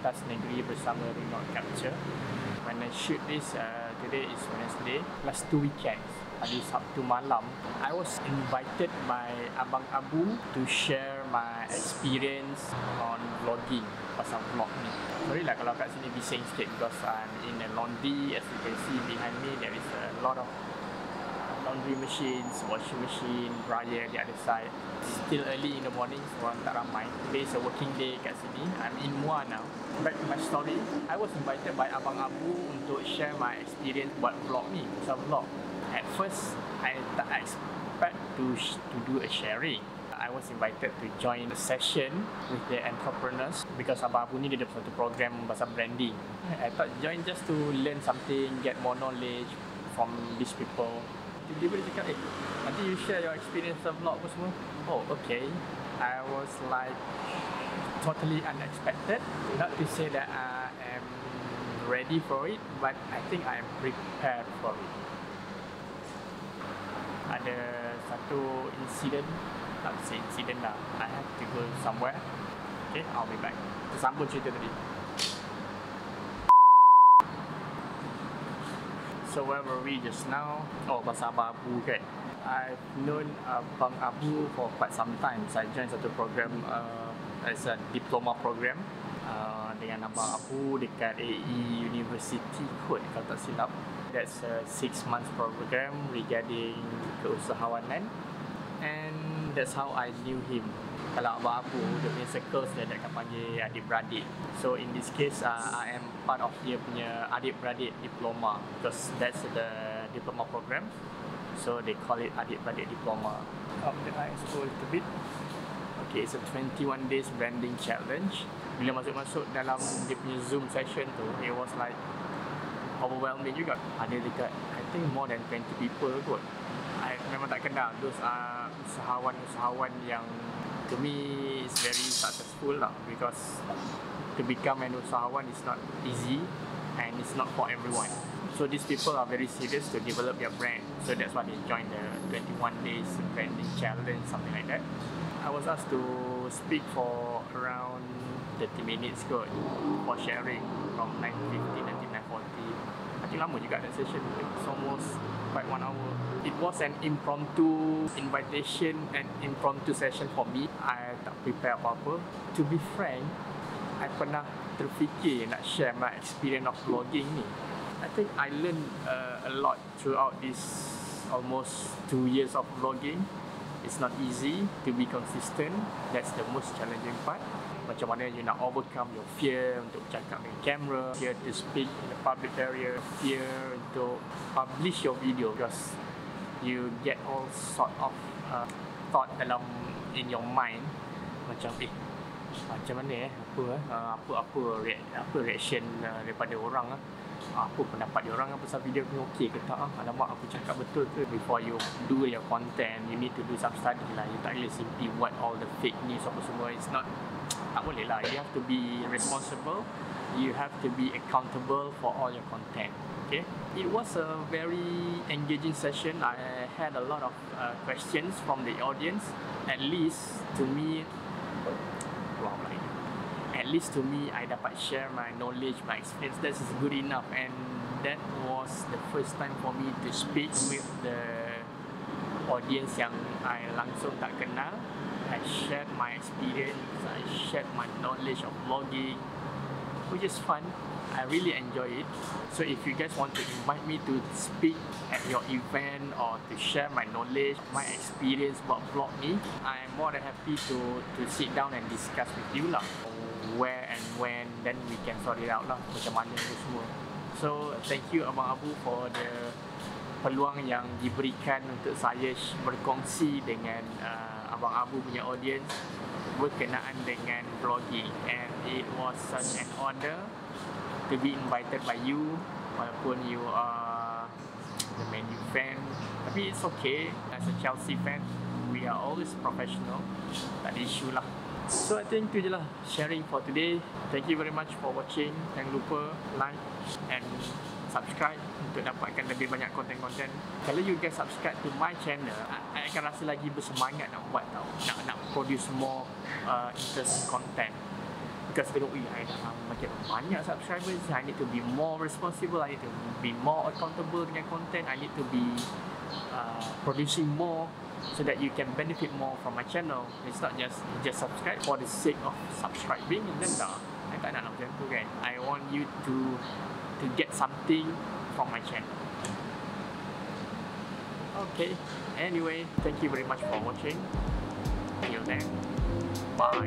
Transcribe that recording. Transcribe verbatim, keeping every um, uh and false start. Pentas Negeri bersama Remote Capture. When I shoot this, uh, today is Wednesday, last two weekends, hari Sabtu malam, I was invited by Abang Abu to share my experience on vlogging, pasal vlog ni. Sorry lah kalau kat sini bising sikit because I'm in a laundry. As you can see behind me, there is a lot of laundry machines, washing machine, dryer di other side. Still early in the morning, so orang tak ramai. Today is a working day kat sini. I'm in Muar now. Back to my story, I was invited by Abang Abu untuk share my experience buat vlog ni, pasal vlog. At first, I tak expect to, to do a sharing. I was invited to join a session with the entrepreneurs because Abang Abu ni dia ada satu program pasal branding. I thought join just to learn something, get more knowledge from these people. Tiba-tiba dia cakap, eh, nanti you share your experience of vlog pun semua. Oh, okay. I was like totally unexpected. Not to say that I am ready for it, but I think I am prepared for it. Ada satu insiden, tak to say insiden lah. I have to go somewhere. Okay, I'll be back. Tersambung cerita tadi. So where were we just now? Oh, pasal Abang Abu kan? I've known Abang Abu for quite some time. Saya join satu program, uh, as a diploma program uh, dengan Abang Abu dekat A E University kot, kalau tak silap. That's a six month program regarding keusahawanan. And that's how I knew him. Kalau Abang Abu, dia punya circles dia akan panggil adik-beradik. So in this case, uh, I am part of dia punya adik-beradik diploma because that's the diploma program. So they call it adik-beradik diploma. Up the eyes a little bit. Okay, it's a twenty-one days branding challenge. Bila masuk-masuk dalam dia punya Zoom session tu, it was like overwhelming juga. Ada dekat, I think more than twenty people kot. I memang tak kenal those uh, usahawan-usahawan yang to me it's very successful lah, because to become an usahawan is not easy and it's not for everyone. So these people are very serious to develop their brand. So that's why they joined the twenty-one days branding challenge, something like that. I was asked to speak for around thirty minutes kot for sharing from nine fifty until nine forty. Actually lama juga that session. It's almost quite one hour. It was an impromptu invitation and impromptu session for me. I tak prepare apa-apa. To be frank, I pernah terfikir nak share my experience of vlogging ni. I think I learned uh, a lot throughout this almost two years of vlogging. It's not easy to be consistent. That's the most challenging part. Macam mana you nak overcome your fear untuk bercakap dengan kamera, fear to speak in the public area, fear to publish your video because you get all sort of uh, thought dalam in your mind macam eh macam mana eh apa eh uh, apa apa react, apa reaction uh, daripada orang ah uh, apa pendapat dia orang pasal video ni okey ke tak ah uh? Alamak aku cakap betul ke? Before you do your content you need to do some study lah. You tak boleh simply buat all the fake news apa semua. It's not, tak boleh lah. You have to be responsible, you have to be accountable for all your content. Okay. It was a very engaging session. I had a lot of uh, questions from the audience. At least to me, wow, like, at least to me, I dapat share my knowledge, my experience. That is good enough, and that was the first time for me to speak with the audience yang I langsung tak kenal. I shared my experience. I shared my knowledge of vlogging, which is fun. I really enjoy it. So if you guys want to invite me to speak at your event or to share my knowledge, my experience about vlog ni, I am more than happy to to sit down and discuss with you lah. Where and when, then we can sort it out lah. Macam mana tu semua. So thank you Abang Abu for the peluang yang diberikan untuk saya berkongsi dengan uh, Abang Abu punya audience berkenaan dengan vlogging, and it was such an honour to be invited by you, walaupun you are the Man U fan. Tapi it's okay, as a Chelsea fan, we are always professional. Tak ada issue lah. So I think itu je lah sharing for today. Thank you very much for watching. Jangan lupa like and subscribe untuk dapatkan lebih banyak konten-konten. Kalau you guys subscribe to my channel, I, I akan rasa lagi bersemangat nak buat tau. Nak, nak produce more uh, interesting content. just N O E, I nak makin banyak subscribers. I need to be more responsible. I need to be more accountable dengan content. I need to be uh, producing more so that you can benefit more from my channel. It's not just just subscribe for the sake of subscribing. Then dah, I tak nak macam tu kan. I want you to to get something from my channel. Okay. Anyway, thank you very much for watching. See you then. Bye.